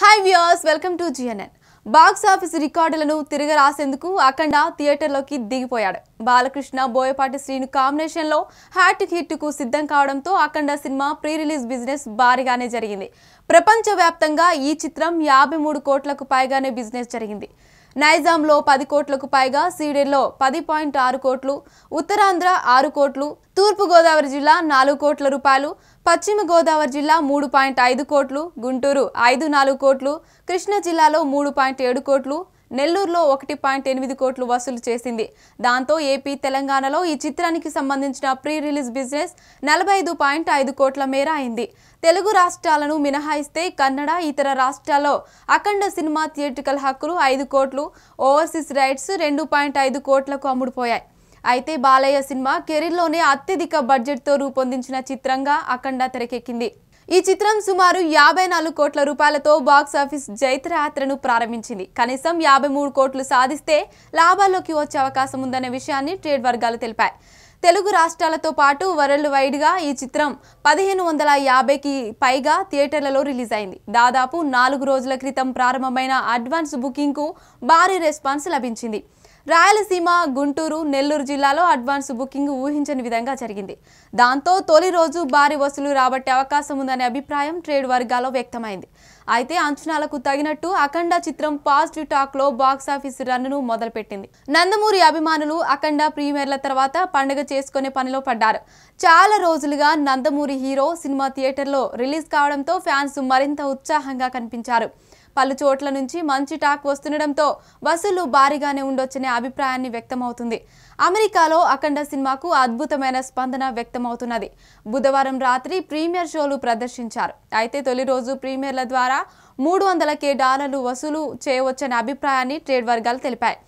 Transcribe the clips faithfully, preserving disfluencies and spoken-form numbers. Hi viewers, welcome to G N N. Box office record lanu Trigar Asenduku Akhanda theater loki digipoyadu. Balakrishna Boyapati Srinu combination lo hat hit ku siddham kavadamto Akhanda cinema pre-release business barigane jarigindi. Prapancha vyaptanga ee chitram యాభై మూడు kotlaku paigane business jarigindi. Nizam lo పది kotlaku paiga, Seed lo పది point ఆరు kotlu, Uttarandhra ఆరు kotlu, Turpu Godavari Jilla నాలుగు కోట్ల రూపాయలు, Pachima Godavari Jilla మూడు పాయింట్ ఐదు kotlu, Gunturu ఐదు నాలుగు kotlu, Krishna Jillalo మూడు పాయింట్ ఏడు kotlu, Nellur lo ఒకటి పాయింట్ ఎనిమిది kotlu vasulu chesindi. Danto A P Telangana lo ee chitraniki sambandhinchina pre-release business నలభై ఐదు పాయింట్ ఐదు kotla mera ayindi. Telugu Rastalanu Minahaiste, Kannada, Itara Rastalo, Akhanda cinema theatrical Hakuru, ఐదు kotlu, overseas rights, రెండు point ఐదు kotla Komupoya. Aite Balaya cinema, Kerilone, Atidika budget to Rupondinchina Chitranga, Akhanda Terekindi. ఈ చిత్రం సుమారు యాభై నాలుగు కోట్ల రూపాయలతో బాక్స్ ఆఫీస్ జైత్రయాత్రను ప్రారంభించింది. కనీసం యాభై మూడు కోట్లు సాధిస్తే లాభాల్లోకి వచ్చే అవకాశం ఉందనే విషయాన్ని ట్రేడ్ వర్గాలు తెలిపాయి. తెలుగు రాష్ట్రాలతో పాటు వరల్డ్ వైడ్ గా ఈ చిత్రం పదిహేను వందల యాభై కి పైగా థియేటర్లలో రిలీజ్ అయింది. దాదాపు నాలుగు రోజుల క్రితం ప్రారంభమైన అడ్వాన్స్ బుకింగ్ కు భారీ రెస్పాన్స్ లభించింది. రాయలసీమ, గుంటూరు, నెల్లూరు జిల్లాలో అడ్వాన్స్ బుకింగ్ ఊహించని విధంగా జరిగింది. దాంతో తొలి రోజు భారీ వసూలు రాబట్టే అవకాశం ఉందనే అభిప్రాయం ట్రేడ్ వర్గాల్లో వ్యక్తమైంది. అయితే అంచనాలకు తగినట్టు అఖండ చిత్రం పాజిటివ్ టాక్ లో బాక్స్ ఆఫీస్ రన్ను మొదలుపెట్టింది. నందమూరి అభిమానులు అఖండ ప్రీమియర్ల తర్వాత పండుగ చేసుకునే పనిలో పడ్డారు. చాలా రోజులుగా నందమూరి హీరో సినిమా థియేటర్లో రిలీజ్ కావడంతో ఫ్యాన్స్ మరింత ఉత్సాహంగా కనిపించారు. పలు చోట్ల నుంచి మంచి టాక్ వస్తుండడంతో వసూలు భారీగానే ఉండొచ్చనే అభిప్రాయాన్ని వ్యక్తమవుతుంది. అమెరికాలో అఖండ సినిమాకు అద్భుతమైన స్పందన వ్యక్తమవుతున్నది. బుధవారం రాత్రి ప్రీమియర్ షోలు ప్రదర్శించారు. అయితే తొలి రోజు ప్రీమియర్ల ద్వారా మూడు వందల కే డాలర్లు వసూలు చేయవచ్చనే అభిప్రాయాన్ని ట్రేడ్ వర్గాలు తెలిపాయి.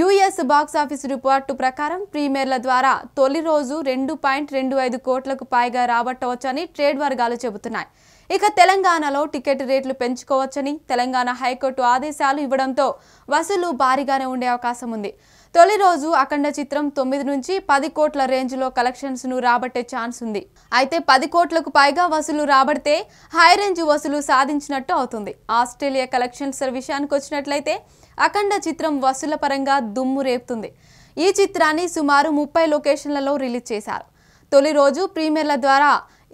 యుఎస్ బాక్స్ ఆఫీస్ రిపోర్టు ప్రకారం ప్రీమియర్ల ద్వారా తొలి రోజు రెండు పాయింట్ రెండు ఐదు కోట్లకు పైగా రాబట్టవచ్చని ట్రేడ్ వర్గాలు చెబుతున్నాయి. ఇక తెలంగాణలో టికెట్ రేట్లు పెంచుకోవచ్చని తెలంగాణ హైకోర్టు ఆదేశాలు ఇవ్వడంతో వసూలు భారీగానే ఉండే అవకాశం ఉంది. తొలి రోజు అఖండ చిత్రం తొమ్మిది నుంచి పది కోట్ల రేంజ్లో కలెక్షన్స్ ను రాబట్టే ఛాన్స్ ఉంది. అయితే పది కోట్లకు పైగా వసూలు రాబడితే హై రేంజ్ వసూలు సాధించినట్టు అవుతుంది. ఆస్ట్రేలియా కలెక్షన్స్ విషయానికి వచ్చినట్లయితే అఖండ చిత్రం వసూల పరంగా దుమ్ము రేపుతుంది. ఈ చిత్రాన్ని సుమారు ముప్పై లొకేషన్లలో రిలీజ్ చేశారు. తొలి రోజు ప్రీమియర్ల ద్వారా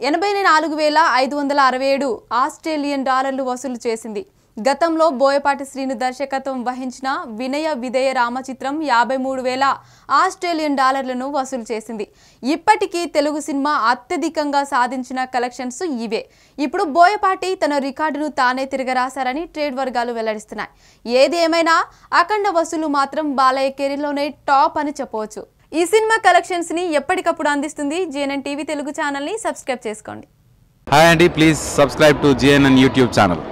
ఎనభై నాలుగు వేల ఐదు వందల అరవై ఏడు ఆస్ట్రేలియన్ డాలర్లు వసూలు చేసింది. గతంలో బోయపాటి శ్రీను దర్శకత్వం వహించిన వినయ విధేయ రామ చిత్రం యాభై మూడు వేల ఆస్ట్రేలియన్ డాలర్లను వసూలు చేసింది. ఇప్పటికీ తెలుగు సినిమా అత్యధికంగా సాధించిన కలెక్షన్స్ ఇవే. ఇప్పుడు బోయపాటి తన రికార్డును తానే తిరగరాశారని ట్రేడ్ వర్గాలు వెల్లడిస్తున్నాయి. ఏది ఏమైనా అఖండ వసూలు మాత్రం బాలయ్య కెరీర్లోనే టాప్ అని చెప్పవచ్చు. ఈ సినిమా కలెక్షన్స్ ని ఎప్పటికప్పుడు అందిస్తుంది G N N TV Telugu channel ని సబ్స్క్రైబ్ చేసుకోండి. హాయ్ అండి, please subscribe to G N N YouTube channel.